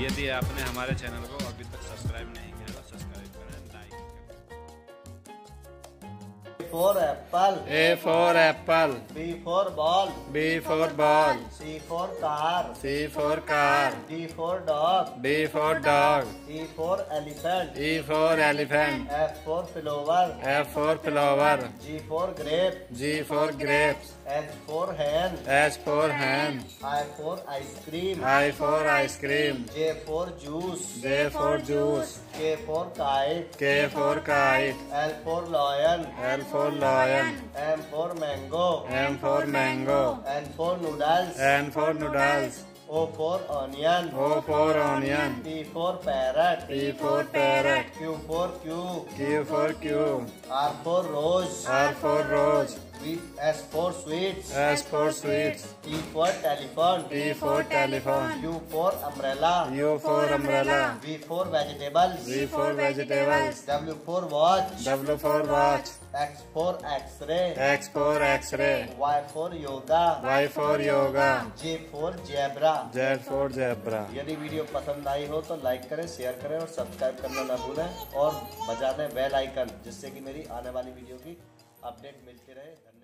यदि आपने हमारे चैनल को अभी तक सब्सक्राइब नहीं किया तो सब्सक्राइब करें, लाइक करें। A for apple, B for ball, C for car, D for dog, E for elephant, F for flower, G for grapes, H for hand, I for ice cream, J for juice, K for kite, L for lion, M for mango, N for noodles, O for onion, P for parrot, Q for cube, R for rose, S for sweets, T for telephone, U for umbrella, V for vegetables, W for watch, X for X-ray, Y for yoga, Z for zebra। यदि video पसंद आई हो तो like करें, share करें और subscribe करना ना भूलें और बजा दें बेल आइकन, जिससे कि मेरी आने वाली वीडियो की अपडेट मिलती रहे।